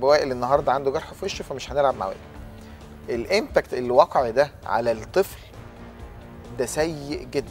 بوائل النهارده عنده جرح في وشه فمش هنلعب مع وائل. الامباكت اللي وقع ده على الطفل ده سيء جدا.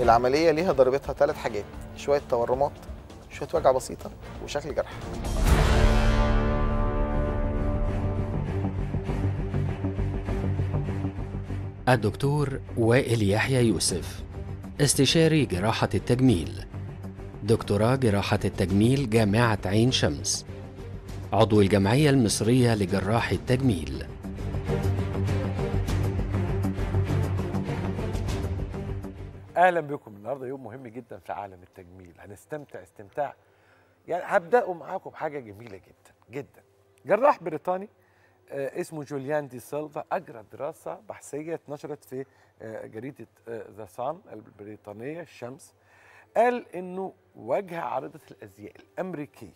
العمليه ليها ضربتها 3 حاجات، شويه تورمات، شويه وجعه بسيطه، وشكل جرح. الدكتور وائل يحيى يوسف، استشاري جراحة التجميل، دكتوراه جراحة التجميل جامعة عين شمس، عضو الجمعية المصرية لجراح التجميل. أهلا بكم. النهاردة يوم مهم جدا في عالم التجميل، هنستمتع استمتاع يعني. هبدأ معاكم بحاجة جميلة جدا جدا. جراح بريطاني اسمه جوليان دي سيلفا أجرى دراسة بحثية اتنشرت في جريدة ذا سان البريطانية الشمس، قال إنه وجه عارضة الأزياء الأمريكي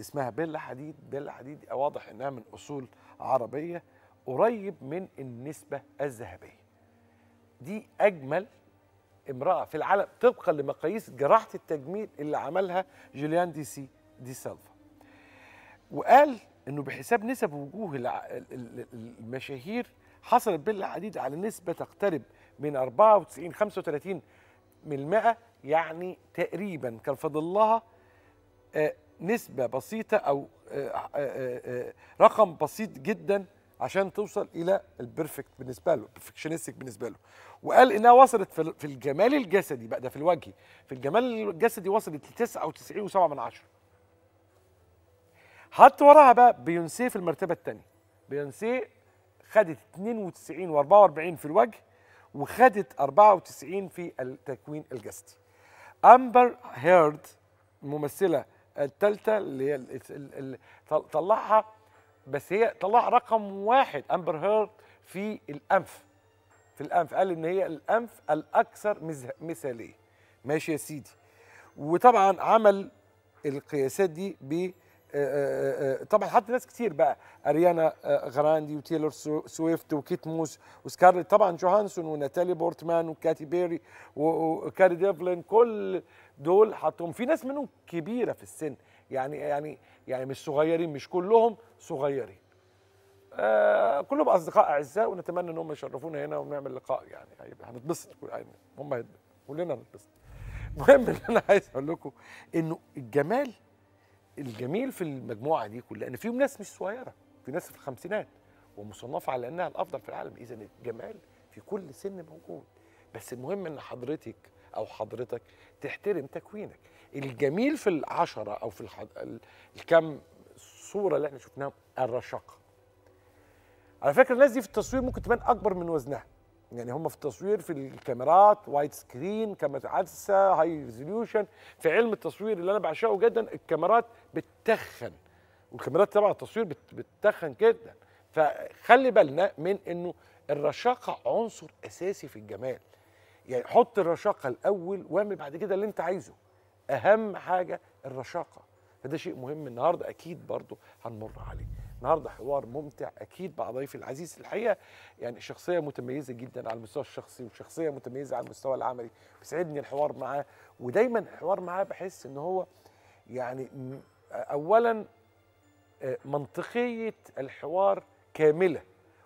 اسمها بيلا حديد. بيلا حديد واضح إنها من أصول عربية، قريب من النسبة الذهبية. دي أجمل امرأة في العالم طبقا لمقاييس جراحة التجميل اللي عملها جوليان دي سيلفا، وقال إنه بحساب نسب وجوه المشاهير حصلت بيلا حديد على نسبة تقترب من 94-35%، يعني تقريبا كان فاضل لها نسبة بسيطة أو رقم بسيط جدا عشان توصل إلى البرفكت بالنسبة له، البرفكشنستك بالنسبة له. وقال إنها وصلت في الجمال الجسدي بقى، ده في الوجه، في الجمال الجسدي وصلت ل 99.7. حط وراها بقى بينسيه في المرتبه الثانيه. بينسيه خدت 92 و44 في الوجه، وخدت 94 في التكوين الجسدي. امبر هيرد الممثله الثالثه اللي هي طلعها، بس هي طلعها رقم 1 امبر هيرد في الانف. قال ان هي الانف الاكثر مثاليه. ماشي يا سيدي. وطبعا عمل القياسات دي ب طبعا حط ناس كتير بقى، اريانا غراندي وتيلور سويفت وكيت موس وسكارلت طبعا جوهانسون وناتالي بورتمان وكاتي بيري وكاري ديفلين، كل دول حطهم. في ناس منهم كبيره في السن، يعني مش صغيرين، مش كلهم صغيرين. كلهم اصدقاء اعزاء، ونتمنى ان هم يشرفونا هنا ونعمل لقاء، يعني هنتبسط هم، كلنا هنتبسط. المهم اللي انا عايز اقول لكم انه الجمال الجميل في المجموعه دي كلها ان فيهم ناس مش صغيره، في ناس في الخمسينات ومصنفه على انها الافضل في العالم. اذا الجمال في كل سن موجود، بس المهم ان حضرتك او حضرتك تحترم تكوينك. الجميل في العشره او في الكم صوره اللي احنا شفناها الرشاقه. على فكره الناس دي في التصوير ممكن تبان اكبر من وزنها، يعني هم في التصوير في الكاميرات وايد سكرين، كاميرات عدسه، هاي ريزوليوشن. في علم التصوير اللي انا بعشقه جدا الكاميرات بتتخن، والكاميرات تبع التصوير بتتخن جدا. فخلي بالنا من انه الرشاقه عنصر اساسي في الجمال، يعني حط الرشاقه الاول واعمل بعد كده اللي انت عايزه. اهم حاجه الرشاقه، فده شيء مهم النهارده اكيد برضو هنمر عليه. النهارده حوار ممتع اكيد مع ضيفي العزيز. الحقيقه يعني شخصيه متميزه جدا على المستوى الشخصي، وشخصيه متميزه على المستوى العملي. بيسعدني الحوار معاه، ودايما الحوار معاه بحس ان هو يعني اولا منطقيه الحوار كامله،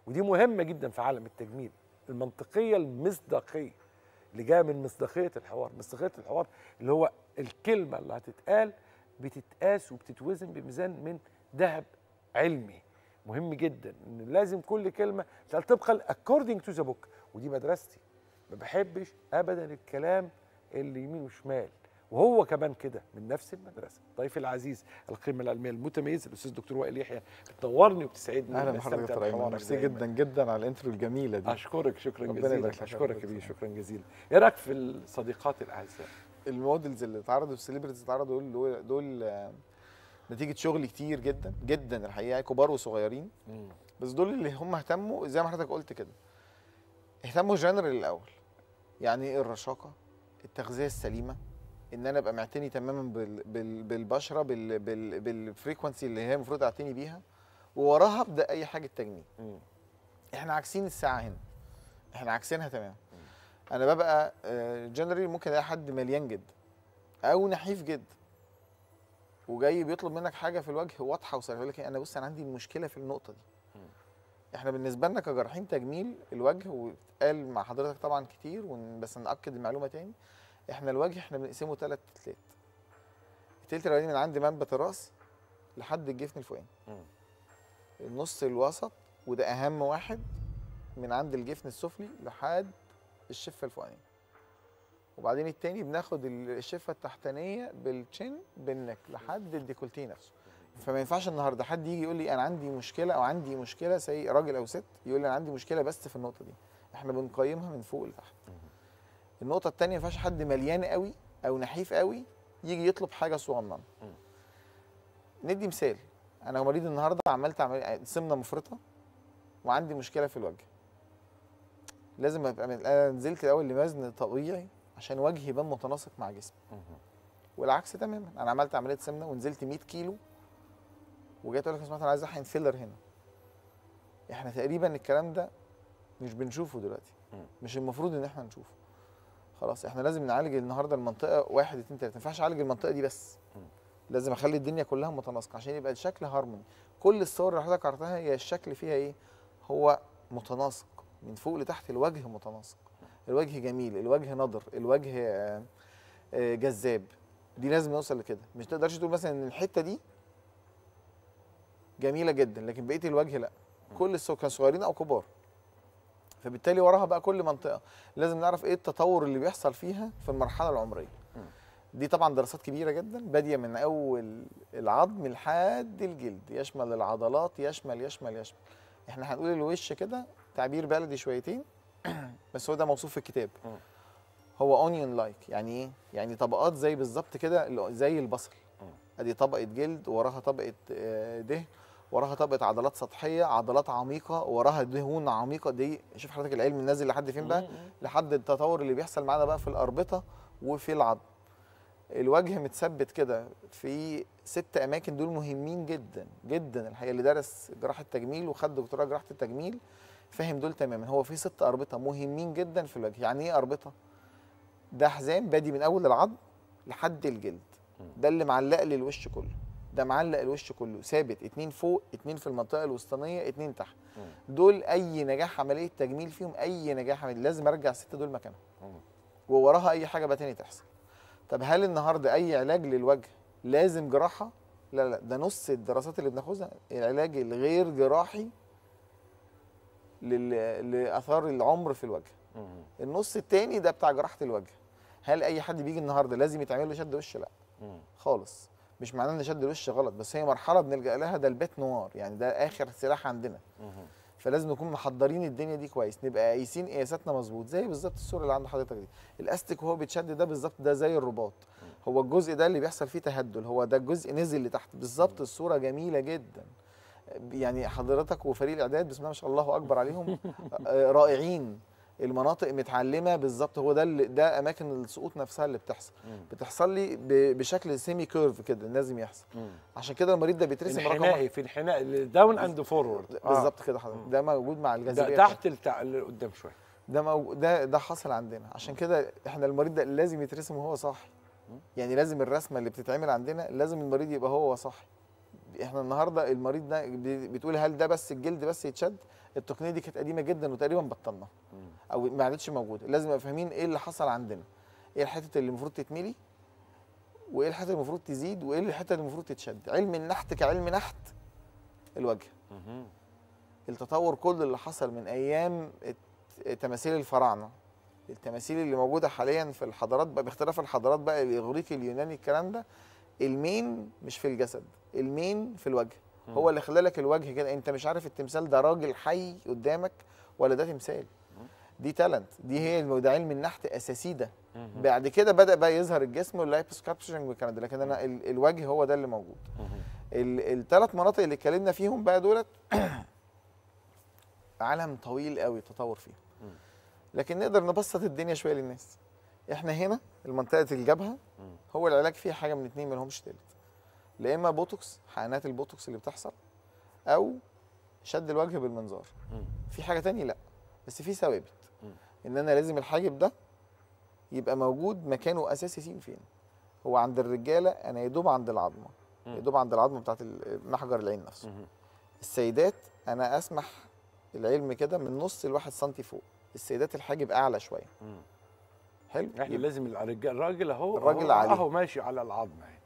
ودي مهمه جدا في عالم التجميل، المنطقيه المصداقيه اللي جايه من مصداقيه الحوار. مصداقيه الحوار اللي هو الكلمه اللي هتتقال بتتقاس وبتتوزن بميزان من ذهب علمي. مهم جدا ان لازم كل كلمه تطبق according to the book، ودي مدرستي. ما بحبش ابدا الكلام اللي يمين وشمال، وهو كمان كده من نفس المدرسه. ضيفي العزيز القيمه العلميه المتميز الاستاذ الدكتور وائل يحيى، بتنورني وبتسعدني. اهلا بحضرتك يا دكتور، ميرسي جدا جدا على الانترو الجميله دي. اشكرك شكرا جزيلا. اشكرك كبير، شكرا جزيلا. ايه رايك في الصديقات الاعزاء، المودلز اللي اتعرضوا، السليبرتيز اتعرضوا، دول نتيجة شغل كتير جدا جدا الحقيقة، كبار وصغيرين. بس دول اللي هم اهتموا زي ما حضرتك قلت كده، اهتموا جنرال الأول. يعني ايه الرشاقة؟ التغذية السليمة، إن أنا أبقى معتني تماما بالبشرة، بالفريكونسي اللي هي المفروض أعتني بيها، ووراها أبدأ أي حاجة تجميل. إحنا عكسين الساعة هنا، إحنا عكسينها تماما. أنا ببقى جنرال، ممكن ألاقي حد مليان جدا أو نحيف جدا، وجاي بيطلب منك حاجه في الوجه واضحه وصريحه، يقول لك انا بص انا عندي مشكله في النقطه دي. احنا بالنسبه لنا كجراحين تجميل الوجه، واتقال مع حضرتك طبعا كتير، بس ناكد المعلومه تاني، احنا الوجه احنا بنقسمه ثلاث تلات. التلت الاولاني من عند منبت الراس لحد الجفن الفوقاني. النص الوسط وده اهم واحد، من عند الجفن السفلي لحد الشفه الفوقانيه. وبعدين التاني بناخد الشفه التحتانيه بالتشين بالنك لحد الديكولتيه نفسه. فما ينفعش النهارده حد يجي يقول لي انا عندي مشكله، او عندي مشكله سي راجل او ست يقول لي انا عندي مشكله بس في النقطه دي، احنا بنقيمها من فوق لتحت. النقطه الثانيه ما ينفعش حد مليان قوي او نحيف قوي يجي يطلب حاجه صغننه. ندي مثال، انا مريض النهارده عملت سمنه مفرطه وعندي مشكله في الوجه. لازم ابقى انا نزلت الاول لوزن طبيعي عشان وجهي يبقى متناسق مع جسمي. والعكس تماما، انا عملت عمليه سمنه ونزلت 100 كيلو وجاي تقول لك يا سماعه انا عايز احقن فيلر هنا. احنا تقريبا الكلام ده مش بنشوفه دلوقتي، مش المفروض ان احنا نشوفه. خلاص احنا لازم نعالج النهارده المنطقه 1 2 3، ما ينفعش اعالج المنطقه دي بس. لازم اخلي الدنيا كلها متناسقه عشان يبقى الشكل هارموني. كل الصور اللي حضرتك عرضتها هي الشكل فيها ايه؟ هو متناسق من فوق لتحت، الوجه متناسق. الوجه جميل، الوجه نضر، الوجه جذاب. دي لازم نوصل لكده، مش تقدرش تقول مثلا ان الحته دي جميله جدا لكن بقيه الوجه لا. كل الصور كانوا صغيرين او كبار. فبالتالي وراها بقى كل منطقه لازم نعرف ايه التطور اللي بيحصل فيها في المرحله العمريه. دي طبعا دراسات كبيره جدا باديه من اول العظم لحد الجلد، يشمل العضلات، يشمل يشمل يشمل. احنا هنقول الوش كده تعبير بلدي شويتين بس هو ده موصوف في الكتاب. هو اونيون لايك، يعني ايه؟ يعني طبقات زي بالظبط كده زي البصل. ادي طبقه جلد، وراها طبقه دهن، وراها طبقه عضلات سطحيه، عضلات عميقه، وراها دهون عميقه. دي شوف حضرتك العلم نازل لحد فين بقى؟ لحد التطور اللي بيحصل معانا بقى في الاربطه وفي العظم. الوجه متثبت كده في 6 اماكن، دول مهمين جدا جدا الحقيقه. اللي درس جراحه التجميل وخد دكتوراه جراحه التجميل فاهم دول تماما. هو في 6 اربطه مهمين جدا في الوجه. يعني ايه اربطه؟ ده حزام بادي من اول العظم لحد الجلد، ده اللي معلق لي الوش كله، ده معلق الوش كله ثابت، 2 فوق، 2 في المنطقه الوسطانيه، 2 تحت. دول اي نجاح عمليه تجميل فيهم، اي نجاح عمليه لازم ارجع ال6 دول مكانهم، ووراها اي حاجه بقى تاني تحصل. طب هل النهارده اي علاج للوجه لازم جراحه؟ لا لا، ده نص الدراسات اللي بناخدها العلاج الغير جراحي لاثار العمر في الوجه. النص الثاني ده بتاع جراحه الوجه. هل اي حد بيجي النهارده لازم يتعمل له شد وش؟ لا خالص. مش معناه ان شد الوش غلط، بس هي مرحله بنلجا لها، ده البيت نوار، يعني ده اخر سلاح عندنا. فلازم نكون محضرين الدنيا دي كويس، نبقى قايسين قياساتنا مظبوط. زي بالظبط الصوره اللي عند حضرتك دي، الاستيك وهو بيتشد ده بالظبط ده زي الرباط. هو الجزء ده اللي بيحصل فيه تهدل، هو ده الجزء نزل لتحت بالظبط. الصوره جميله جدا، يعني حضرتك وفريق الاعداد بسم الله ما شاء الله اكبر عليهم رائعين. المناطق متعلمه بالظبط، هو ده ده اماكن السقوط نفسها اللي بتحصل لي بشكل سيمي كيرف كده، لازم يحصل. عشان كده المريض ده بيترسم رقم واحد في انحناء داون اند فورورد بالظبط كده حضرتك. ده موجود مع الجاذبيه تحت لقدام شويه، ده حاصل عندنا. عشان كده احنا المريض ده لازم يترسم وهو صاحي، يعني لازم الرسمه اللي بتتعمل عندنا لازم المريض يبقى هو صاحي. احنا النهارده المريض ده بتقول هل ده بس الجلد بس يتشد؟ التقنيه دي كانت قديمه جدا وتقريبا بطلناها او ما عادتش موجوده. لازم نبقى فاهمين ايه اللي حصل عندنا، ايه الحته اللي المفروض تتملي، وايه الحته اللي المفروض تزيد، وايه الحته اللي المفروض تتشد. علم النحت كعلم نحت الوجه، التطور كل اللي حصل من ايام تماثيل الفراعنه، التماثيل اللي موجوده حاليا في الحضارات بقى باختلاف الحضارات بقى، الاغريقي اليوناني الكلام ده. المين مش في الجسد، المين في الوجه. هو اللي خلالك الوجه كده، انت مش عارف التمثال ده راجل حي قدامك ولا ده تمثال. دي تالنت، دي هي ده علم النحت اساسي. ده بعد كده بدا بقى يظهر الجسم واللايبس كابشنج والكلام ده، لكن انا الوجه هو ده اللي موجود. الثلاث مناطق اللي اتكلمنا فيهم بقى دولت عالم طويل قوي التطور فيهم، لكن نقدر نبسط الدنيا شويه للناس. احنا هنا المنطقه الجبهه هو العلاج فيها حاجه من اتنين، ما لهمش تالت، لا اما بوتوكس، حقنات البوتوكس اللي بتحصل، او شد الوجه بالمنظار. في حاجه تانية لا، بس في ثوابت ان انا لازم الحاجب ده يبقى موجود مكانه اساسي. فين؟ هو عند الرجاله انا يدوب عند العظمه، يدوب عند العظمه بتاعت محجر العين نفسه. السيدات انا اسمح العلم كده من نص الواحد سنتي فوق، السيدات الحاجب اعلى شويه. حلو، احنا لازم الراجل اهو، الراجل اهو ماشي على العظمه يعني.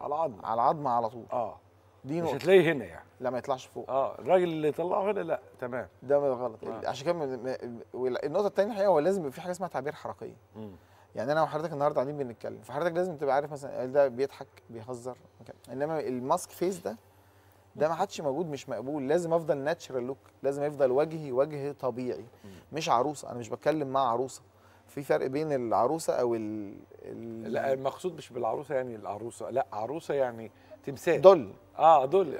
على العظمه، على العظمه على طول. دي نقطة مش هتلاقيه هنا يعني، لا ما يطلعش فوق. الراجل اللي يطلعه هنا لا، تمام، ده غلط. عشان كده النقطة التانية الحقيقة هو لازم يبقى في حاجة اسمها تعابير حركية. يعني أنا وحضرتك النهاردة قاعدين بنتكلم، فحضرتك لازم تبقى عارف مثلا ده بيضحك، بيهزر، إنما الماسك فيس ده ما حدش موجود، مش مقبول. لازم أفضل ناتشرال لوك، لازم يفضل وجه طبيعي، مش عروسة. أنا مش بتكلم مع عروسة، في فرق بين العروسة أو لا، المقصود مش بالعروسة يعني العروسة، لا عروسة يعني تمثال دول. دول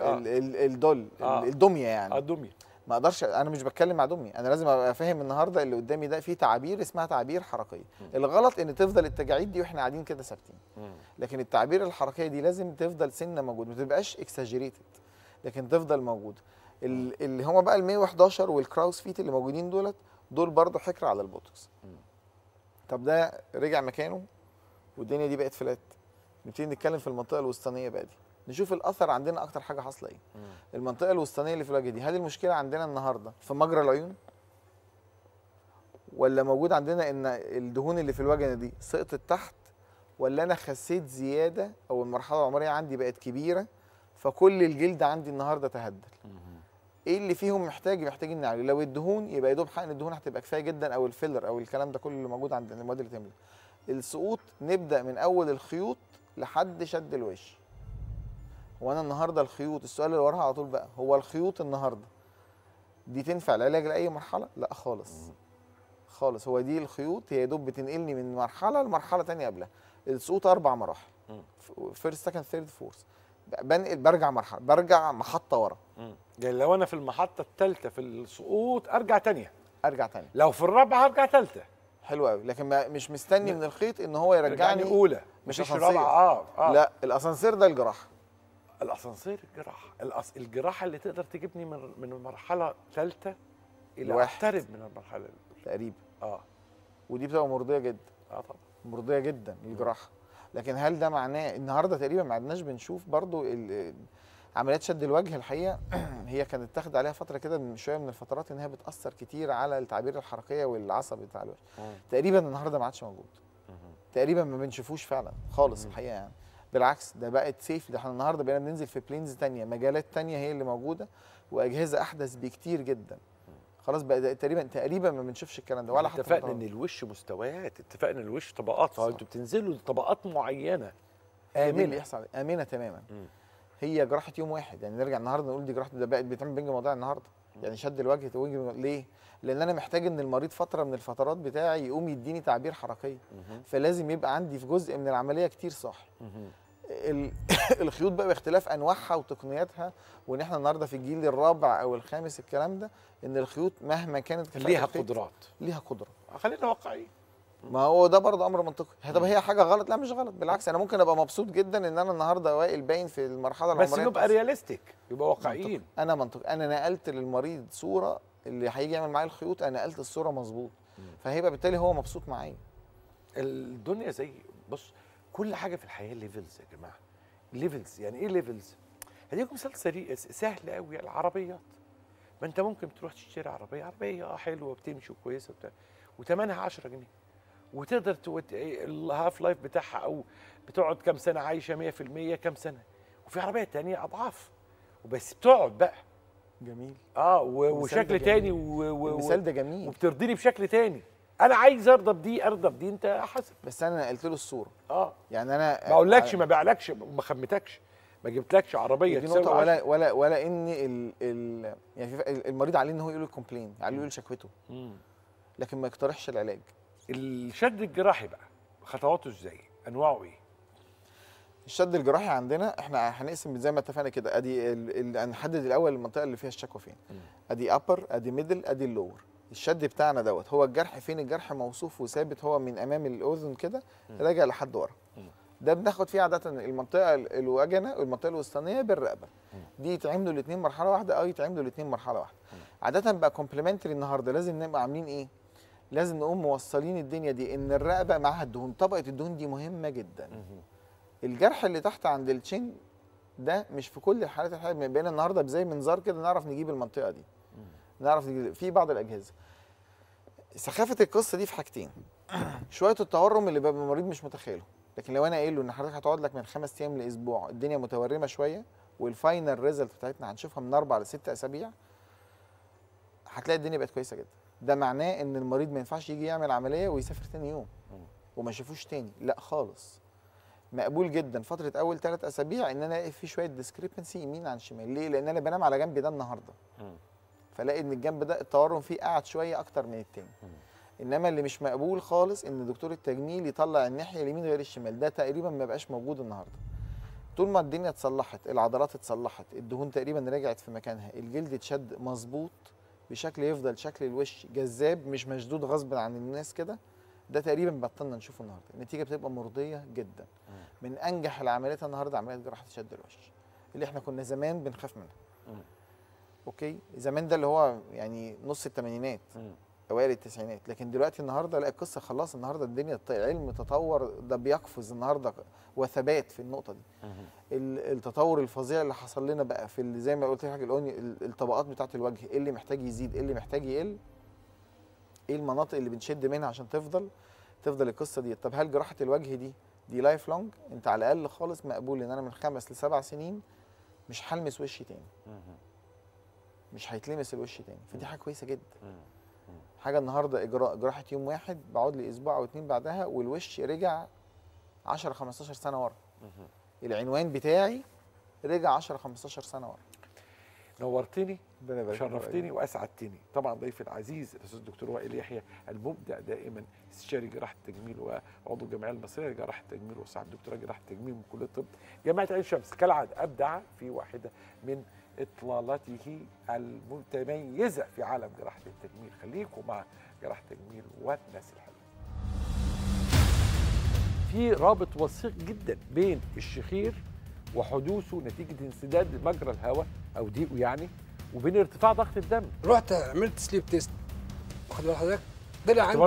الدول الدميه يعني. الدميه ما اقدرش، انا مش بتكلم مع دميه، انا لازم ابقى فاهم النهارده اللي قدامي ده في تعابير اسمها تعابير حركيه. الغلط ان تفضل التجاعيد دي واحنا قاعدين كده ثابتين، لكن التعابير الحركيه دي لازم تفضل سنه موجوده، ما تبقاش اكساجريتد لكن تفضل موجوده. اللي هم بقى ال 111 والكراوس فيت اللي موجودين دول برضه حكر على البوتوكس. طب ده رجع مكانه والدنيا دي بقت فلات، نبتدي نتكلم في المنطقه الوسطانيه بقى دي، نشوف الاثر عندنا اكتر حاجه حاصله ايه. المنطقه الوسطانيه اللي في الوجه دي، هل المشكله عندنا النهارده في مجرى العيون؟ ولا موجود عندنا ان الدهون اللي في الوجه دي سقطت تحت؟ ولا انا خسيت زياده او المرحله العمريه عندي بقت كبيره فكل الجلد عندي النهارده تهدل؟ ايه اللي فيهم محتاجين نعالجه؟ لو الدهون يبقى يا دوب حقن الدهون هتبقى كفايه جدا، او الفيلر او الكلام ده كله اللي موجود عندنا، المواد اللي تملى. السقوط نبدا من اول الخيوط لحد شد الوش. وانا النهارده الخيوط، السؤال اللي وراها على طول بقى، هو الخيوط النهارده دي تنفع العلاج لاي مرحله؟ لا خالص خالص. هو دي الخيوط هي يا دوب بتنقلني من مرحله لمرحله ثانيه قبلها. السقوط 4 مراحل، فيرست سكند ثيرد فورث، بنقل برجع محطه ورا. يعني لو انا في المحطه الثالثه في السقوط ارجع ثانيه، لو في الرابعه ارجع ثالثه. حلو قوي، لكن مش مستني من الخيط ان هو يرجعني اولى، مش رابعه. لا، الاسانسير ده الجراحه، الجراحه اللي تقدر تجيبني من مرحله ثالثه الى اقترب من المرحله تقريبا. ودي بتبقى مرضيه جدا. طبعا مرضيه جدا الجراحه، لكن هل ده معناه النهارده تقريبا ما عدناش بنشوف برضو عمليات شد الوجه؟ الحقيقه هي كانت تاخد عليها فتره كده من شويه من الفترات ان هي بتاثر كتير على التعابير الحركيه والعصب بتاع الوجه. تقريبا النهارده ما عادش موجود، تقريبا ما بنشوفوش فعلا خالص الحقيقه يعني. بالعكس ده بقت سيف، ده احنا النهارده بقينا بننزل في بلينز ثانيه، مجالات ثانيه هي اللي موجوده، واجهزه احدث بكتير جدا. خلاص بقى تقريبا ما بنشوفش الكلام ده ولا حتى. اتفقنا ان الوش مستويات، اتفقنا ان الوش طبقات، فانتوا بتنزلوا لطبقات معينه امنه اللي يحصل امنه تماما. هي جراحه يوم واحد يعني، نرجع النهارده نقول دي جراحه، ده بقت بتعمل بنج مواضيع النهارده يعني. شد الوجه ليه؟ لان انا محتاج ان المريض فتره من الفترات بتاعي يقوم يديني تعبير حركيه، فلازم يبقى عندي في جزء من العمليه كتير صح. الخيوط بقى باختلاف انواعها وتقنياتها، وان احنا النهارده في الجيل الرابع او الخامس الكلام ده، ان الخيوط مهما كانت ليها قدرات. خلينا واقعيين، ما هو ده برضه امر منطقي. طب هي حاجه غلط؟ لا مش غلط، بالعكس انا ممكن ابقى مبسوط جدا ان انا النهارده وائل باين في المرحله العمريه، بس يبقى رياليستيك، يبقى واقعيين. انا منطقي، انا نقلت للمريض صوره، اللي هيجي يعمل معايا الخيوط انا نقلت الصوره مظبوط، فهيبقى بالتالي هو مبسوط معايا. الدنيا زي بص، كل حاجه في الحياه ليفلز يا جماعه، ليفلز. يعني ايه ليفلز؟ هديكم مثال سهل قوي، العربيات. ما انت ممكن تروح تشتري عربيه حلوه بتمشي كويسه وثمنها 10 جنيه، وتقدر الهاف لايف بتاعها او بتقعد كام سنه عايشه 100%، كام سنه. وفي عربيه ثانيه اضعاف وبس بتقعد بقى. جميل. وشكل ثاني، والمثال ده جميل، وبترضيني بشكل ثاني. انا عايز ارضى بدي انت حسب، بس انا نقلت له الصوره. يعني انا ما اقولكش، ما بعلكش، ما خمتكش، ما جبتلكش عربيه دي نقطه. ولا ولا ولا ان يعني المريض عليه ان هو يقول الكومبلين، عليه يقول شكوته، لكن ما يقترحش العلاج. الشد الجراحي بقى خطواته ازاي؟ انواعه ايه؟ الشد الجراحي عندنا احنا هنقسم زي ما اتفقنا كده، ادي هنحدد الاول المنطقه اللي فيها الشكوى فين. ادي ابر، ادي ميدل، ادي اللور. الشد بتاعنا هو الجرح فين؟ الجرح موصوف وثابت، هو من امام الاذن كده راجع لحد ورا. ده بناخد فيه عاده المنطقه الوجنه والمنطقه الوسطانيه بالرقبه. دي يتعملوا الاثنين مرحله واحده، يتعملوا الاثنين مرحله واحده. عاده بقى كومبلمنتري النهارده لازم نبقى عاملين ايه؟ لازم نقوم موصلين الدنيا دي ان الرقبه معاها الدهون، طبقه الدهون دي مهمه جدا. الجرح اللي تحت عند الشين ده مش في كل الحالات. الحقيقه بقينا النهارده بزي منظار كده نعرف نجيب المنطقه دي، نعرف نجيب في بعض الاجهزه. سخافه القصه دي في حاجتين، شويه التورم اللي بيبقى المريض مش متخيله، لكن لو انا قايل له ان حضرتك هتقعد لك من 5 ايام لاسبوع الدنيا متورمه شويه، والفاينل ريزلت بتاعتنا هنشوفها من 4 ل6 اسابيع، هتلاقي الدنيا بقت كويسه جدا. ده معناه ان المريض ما ينفعش يجي يعمل عمليه ويسافر تاني يوم وما يشوفوش تاني، لا خالص. مقبول جدا فتره اول 3 اسابيع ان انا الاقي في شويه ديسكريبنسي يمين عن شمال. ليه؟ لان انا بنام على جنبي ده النهارده، فلاقي ان الجنب ده التورم فيه قعد شويه اكتر من التاني. انما اللي مش مقبول خالص ان دكتور التجميل يطلع الناحيه اليمين غير الشمال، ده تقريبا ما بقاش موجود النهارده. طول ما الدنيا اتصلحت، العضلات اتصلحت، الدهون تقريبا رجعت في مكانها، الجلد اتشد مظبوط بشكل يفضل شكل الوش جذاب مش مشدود غصب عن الناس كده، ده تقريبا بطلنا نشوفه النهارده. النتيجه بتبقى مرضيه جدا. من انجح العمليات النهارده عمليه جراحه شد الوش اللي احنا كنا زمان بنخاف منها. اوكي، زمان ده اللي هو يعني نص الثمانينات اوائل التسعينات، لكن دلوقتي النهارده لا، القصه خلاص النهارده الدنيا العلم تطور، ده بيقفز النهارده وثبات في النقطه دي. التطور الفظيع اللي حصل لنا بقى في زي ما قلت لحضرتك الطبقات بتاعه الوجه، ايه اللي محتاج يزيد، ايه اللي محتاج يقل، ايه المناطق اللي بنشد منها عشان تفضل القصه دي. طب هل جراحه الوجه دي لايف لونج؟ انت على الاقل خالص مقبول ان انا من 5 ل7 سنين مش هلمس وشي تاني، مش هيتلمس الوش تاني، فدي حاجه كويسه جدا. حاجه النهارده اجراء جراحه يوم واحد بقعد لي اسبوع او 2 بعدها والوش رجع 10 15 سنه ورا. العنوان بتاعي رجع 10 15 سنه ورا. نورتني، شرفتني واسعدتني. طبعا ضيفي العزيز الاستاذ الدكتور وائل يحيى المبدع دائما، استشاري جراحه التجميل وعضو الجمعيه المصريه لجراحه التجميل وصاحب دكتوراه جراحه التجميل من كليه الطب جامعه عين شمس. كالعاده ابدع في واحده من اطلالاته المتميزه في عالم جراحه التجميل. خليكم مع جراحه التجميل والناس الحلوه. في رابط وثيق جدا بين الشخير وحدوثه نتيجه انسداد مجرى الهواء او ضيقه يعني، وبين ارتفاع ضغط الدم. رحت عملت سليب تيست واخد بالك حضرتك، طلع عندي